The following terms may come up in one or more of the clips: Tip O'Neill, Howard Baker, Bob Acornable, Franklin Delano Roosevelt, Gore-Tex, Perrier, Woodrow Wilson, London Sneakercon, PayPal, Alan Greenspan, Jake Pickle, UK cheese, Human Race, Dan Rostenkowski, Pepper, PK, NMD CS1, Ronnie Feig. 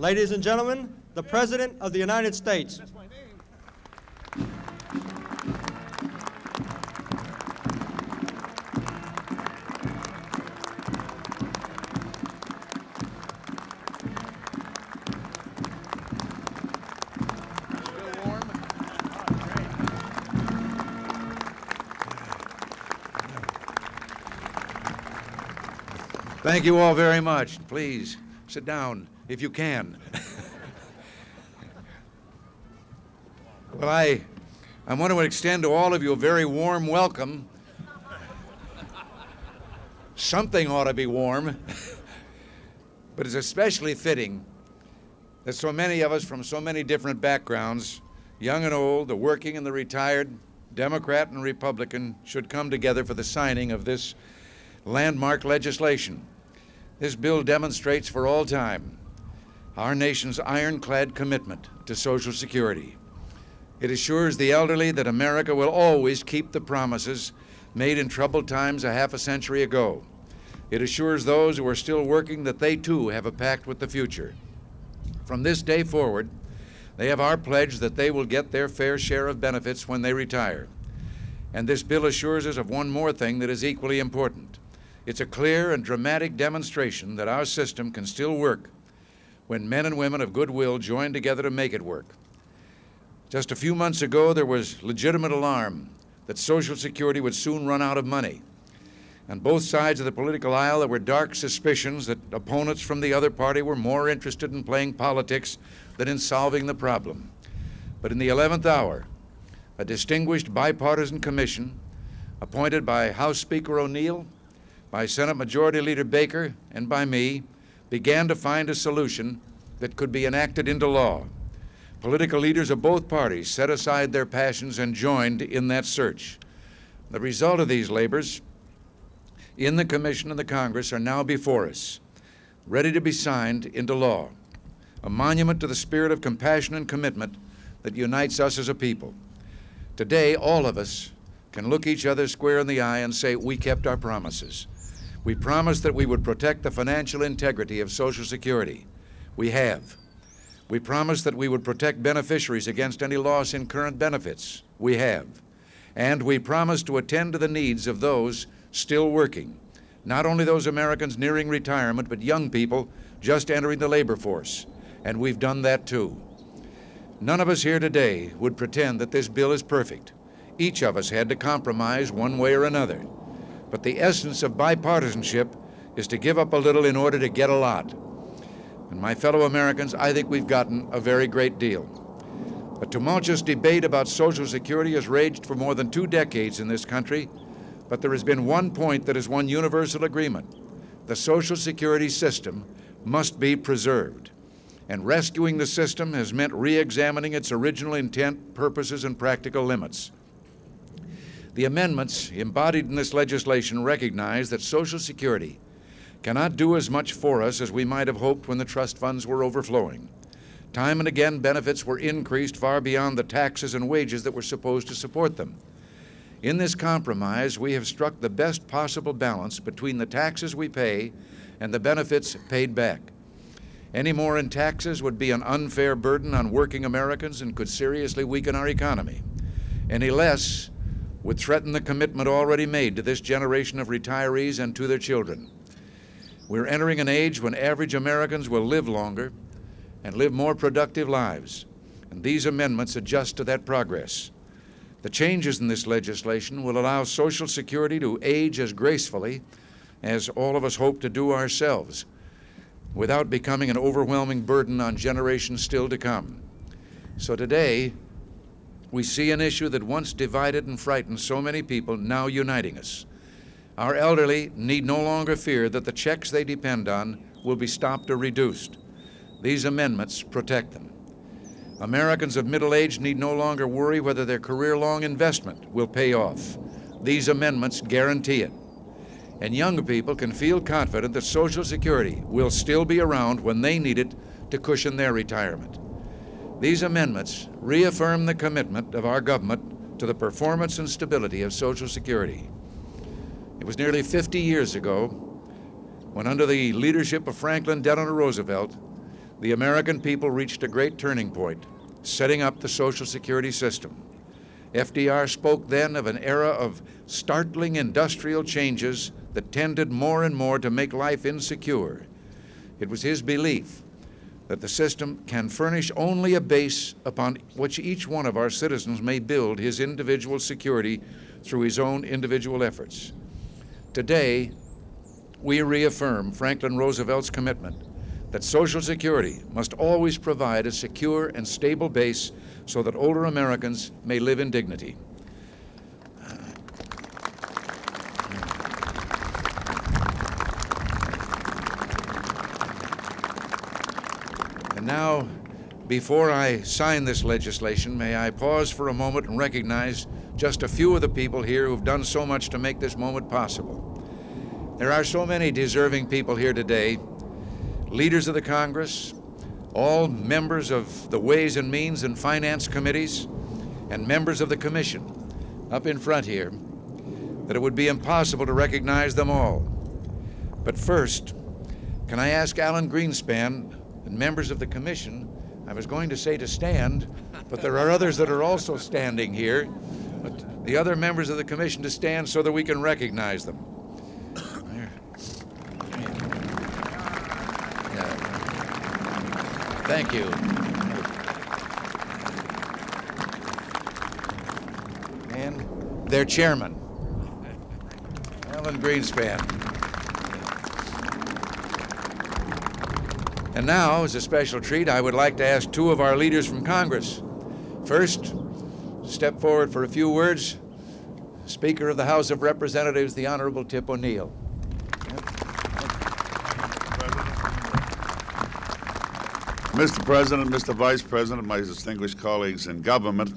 Ladies and gentlemen, the President of the United States. That's my name. Thank you all very much. Please sit down if you can. Well, I want to extend to all of you a very warm welcome. Something ought to be warm, but it's especially fitting that so many of us from so many different backgrounds, young and old, the working and the retired, Democrat and Republican, should come together for the signing of this landmark legislation. This bill demonstrates for all time our nation's ironclad commitment to Social Security. It assures the elderly that America will always keep the promises made in troubled times a half a century ago. It assures those who are still working that they too have a pact with the future. From this day forward, they have our pledge that they will get their fair share of benefits when they retire. And this bill assures us of one more thing that is equally important. It's a clear and dramatic demonstration that our system can still work when men and women of goodwill join together to make it work. Just a few months ago, there was legitimate alarm that Social Security would soon run out of money. On both sides of the political aisle, there were dark suspicions that opponents from the other party were more interested in playing politics than in solving the problem. But in the 11th hour, a distinguished bipartisan commission appointed by House Speaker O'Neill, by Senate Majority Leader Baker, and by me, began to find a solution that could be enacted into law. Political leaders of both parties set aside their passions and joined in that search. The result of these labors in the Commission and the Congress are now before us, ready to be signed into law, a monument to the spirit of compassion and commitment that unites us as a people. Today, all of us can look each other square in the eye and say, we kept our promises. We promised that we would protect the financial integrity of Social Security. We have. We promised that we would protect beneficiaries against any loss in current benefits. We have. And we promised to attend to the needs of those still working, not only those Americans nearing retirement, but young people just entering the labor force. And we've done that too. None of us here today would pretend that this bill is perfect. Each of us had to compromise one way or another. But the essence of bipartisanship is to give up a little in order to get a lot. And my fellow Americans, I think we've gotten a very great deal. A tumultuous debate about Social Security has raged for more than 2 decades in this country, but there has been one point that has won universal agreement. The Social Security system must be preserved. And rescuing the system has meant re-examining its original intent, purposes, and practical limits. The amendments embodied in this legislation recognize that Social Security cannot do as much for us as we might have hoped when the trust funds were overflowing. Time and again, benefits were increased far beyond the taxes and wages that were supposed to support them. In this compromise, we have struck the best possible balance between the taxes we pay and the benefits paid back. Any more in taxes would be an unfair burden on working Americans and could seriously weaken our economy. Any less would threaten the commitment already made to this generation of retirees and to their children. We're entering an age when average Americans will live longer and live more productive lives, and these amendments adjust to that progress. The changes in this legislation will allow Social Security to age as gracefully as all of us hope to do ourselves, without becoming an overwhelming burden on generations still to come. So today, we see an issue that once divided and frightened so many people now uniting us. Our elderly need no longer fear that the checks they depend on will be stopped or reduced. These amendments protect them. Americans of middle age need no longer worry whether their career-long investment will pay off. These amendments guarantee it. And younger people can feel confident that Social Security will still be around when they need it to cushion their retirement. These amendments reaffirm the commitment of our government to the performance and stability of Social Security. It was nearly 50 years ago when, under the leadership of Franklin Delano Roosevelt, the American people reached a great turning point, setting up the Social Security system. FDR spoke then of an era of startling industrial changes that tended more and more to make life insecure. It was his belief that the system can furnish only a base upon which each one of our citizens may build his individual security through his own individual efforts. Today, we reaffirm Franklin Roosevelt's commitment that Social Security must always provide a secure and stable base so that older Americans may live in dignity. And now, before I sign this legislation, may I pause for a moment and recognize just a few of the people here who've done so much to make this moment possible. There are so many deserving people here today, leaders of the Congress, all members of the Ways and Means and Finance Committees, and members of the Commission up in front here, that it would be impossible to recognize them all. But first, can I ask Alan Greenspan and members of the Commission, I was going to say to stand, but there are others that are also standing here, but the other members of the Commission to stand so that we can recognize them. Thank you. And their chairman, Alan Greenspan. And now, as a special treat, I would like to ask two of our leaders from Congress. First, step forward for a few words, Speaker of the House of Representatives, the Honorable Tip O'Neill. Mr. President, Mr. Vice President, my distinguished colleagues in government,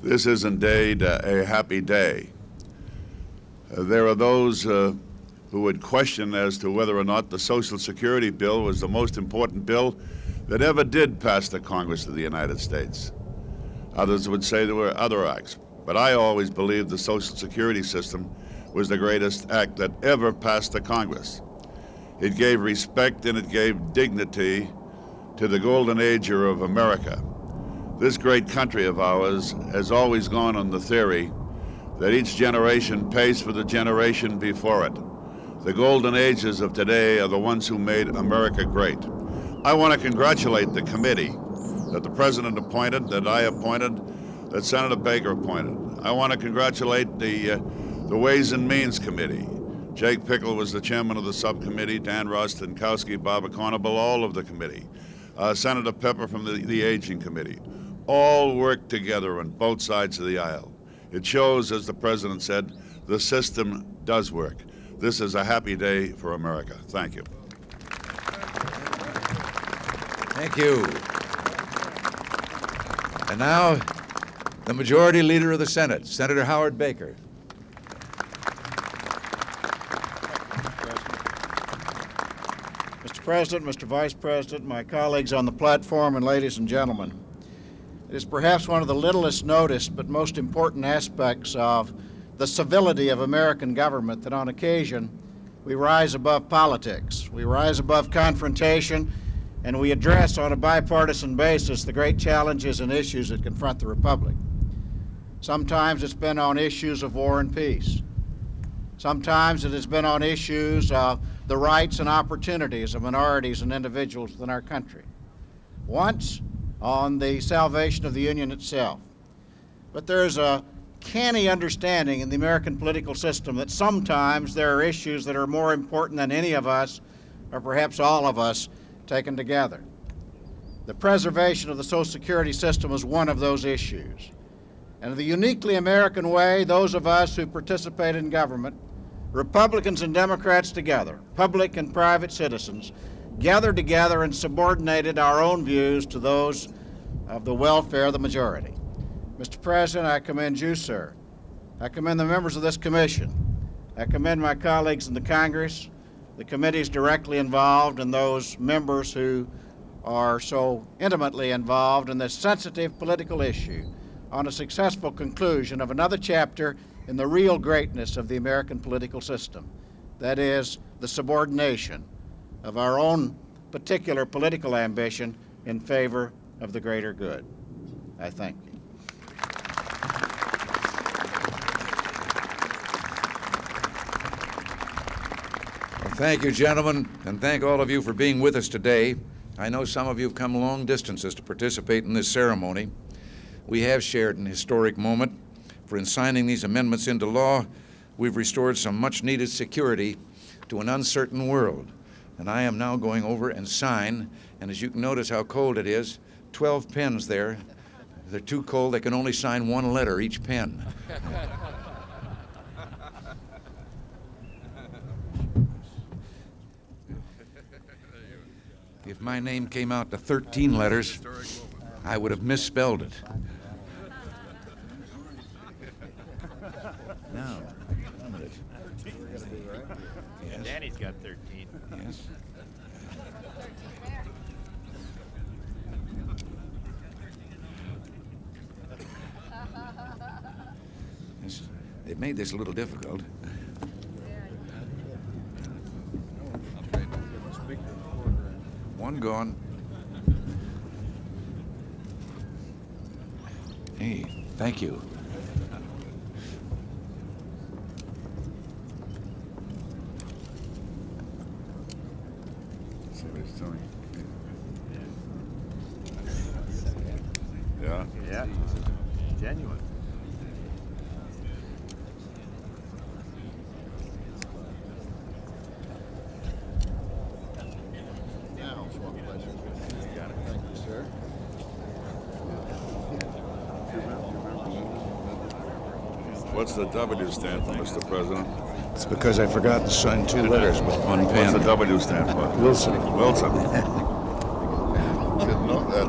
this is indeed a happy day. There are those who would question as to whether or not the Social Security bill was the most important bill that ever did pass the Congress of the United States. Others would say there were other acts, but I always believed the Social Security system was the greatest act that ever passed the Congress. It gave respect and it gave dignity to the golden age of America. This great country of ours has always gone on the theory that each generation pays for the generation before it. The golden ages of today are the ones who made America great. I want to congratulate the committee that the President appointed, that I appointed, that Senator Baker appointed. I want to congratulate the Ways and Means Committee. Jake Pickle was the chairman of the subcommittee, Dan Rostenkowski, Bob Acornable, all of the committee. Senator Pepper from the Aging Committee, all worked together on both sides of the aisle. It shows, as the President said, the system does work. This is a happy day for America. Thank you. Thank you. And now, the Majority Leader of the Senate, Senator Howard Baker. Mr. President, Mr. Vice President, my colleagues on the platform, and ladies and gentlemen. It is perhaps one of the littlest noticed but most important aspects of the civility of American government that on occasion we rise above politics, we rise above confrontation, and we address on a bipartisan basis the great challenges and issues that confront the Republic. Sometimes it's been on issues of war and peace. Sometimes it has been on issues of the rights and opportunities of minorities and individuals within our country. Once on the salvation of the Union itself. But there is a canny understanding in the American political system that sometimes there are issues that are more important than any of us, or perhaps all of us, taken together. The preservation of the Social Security system is one of those issues. And in the uniquely American way, those of us who participate in government, Republicans and Democrats together, public and private citizens, gathered together and subordinated our own views to those of the welfare of the majority. Mr. President, I commend you, sir. I commend the members of this commission. I commend my colleagues in the Congress, the committees directly involved, and those members who are so intimately involved in this sensitive political issue on a successful conclusion of another chapter in the real greatness of the American political system, that is, the subordination of our own particular political ambition in favor of the greater good. I thank you. Well, thank you, gentlemen, and thank all of you for being with us today. I know some of you have come long distances to participate in this ceremony. We have shared an historic moment, for in signing these amendments into law, we've restored some much-needed security to an uncertain world. And I am now going over and sign, and as you can notice how cold it is, 12 pens there. They're too cold, they can only sign one letter each pen. If my name came out to 13 letters, I would have misspelled it. Now, yes. Danny's got 13. Yes. Yes. They've made this a little difficult. One gone. Hey, thank you. Yeah. Yeah. Genuine. What's the W stand for, Mr. President? It's because I forgot to sign two letters with one pen. What's the W stand for? Wilson. Wilson. Didn't know that.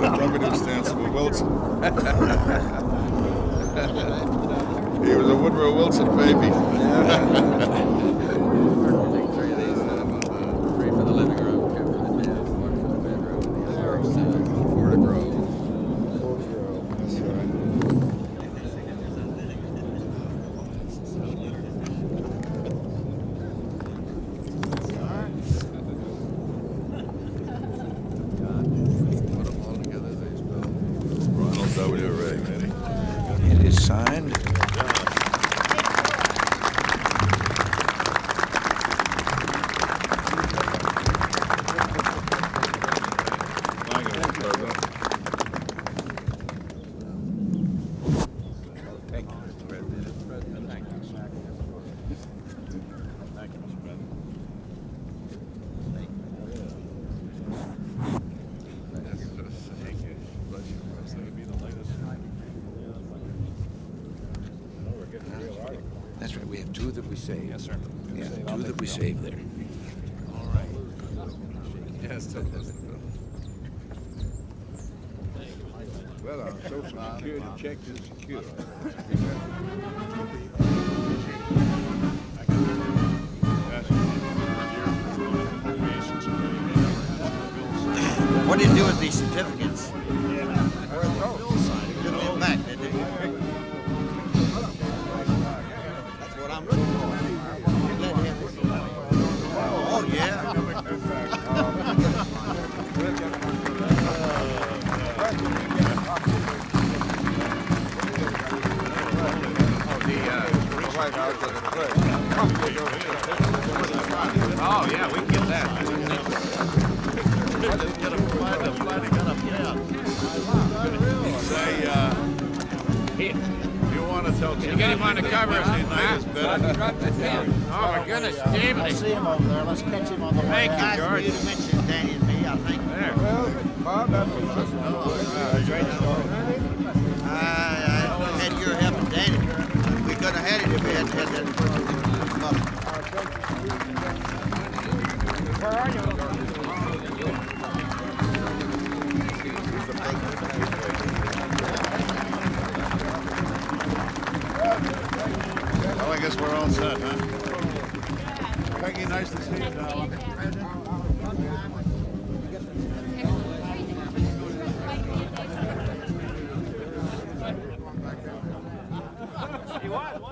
The W stands for Wilson. He was a Woodrow Wilson baby. Three for the living room, two for the dance, one for the bedroom, the other for the grove. Check is secure. What did you do with these certificates? Where are those? They took them back, did they? That's what I'm looking for. Oh, yeah. Oh, yeah, we can get that. Say, you want to tell Jim? Get him on the cover. Oh, my goodness, Jim. I see him over there. Let's catch him on the way. Thank you, George. You mentioned Danny and me, I think. There. Well, Bob, that's a great story. I had your help with Danny. We could have had it if we hadn't had that person. Where are you? Well, I guess we're all set, huh? Peggy, nice to see you, Alan. What?